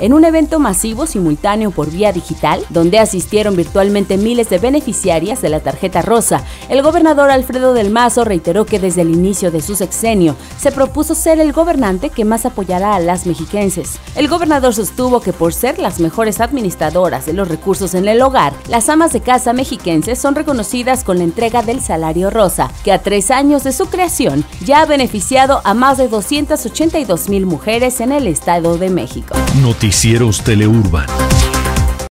en un evento masivo simultáneo por vía digital, donde asistieron virtualmente miles de beneficiarias de la Tarjeta Rosa. El gobernador Alfredo del Mazo reiteró que desde el inicio de su sexenio se propuso ser el gobernante que más apoyará a las mexiquenses. El gobernador sostuvo que por ser las mejores administradoras de los recursos en el hogar, las amas de casa mexiquenses son reconocidas con la entrega del Salario Rosa, que a 3 años de su creación ya ha beneficiado a más de 282,000 mujeres en el Estado de México. Noticieros TeleUrban.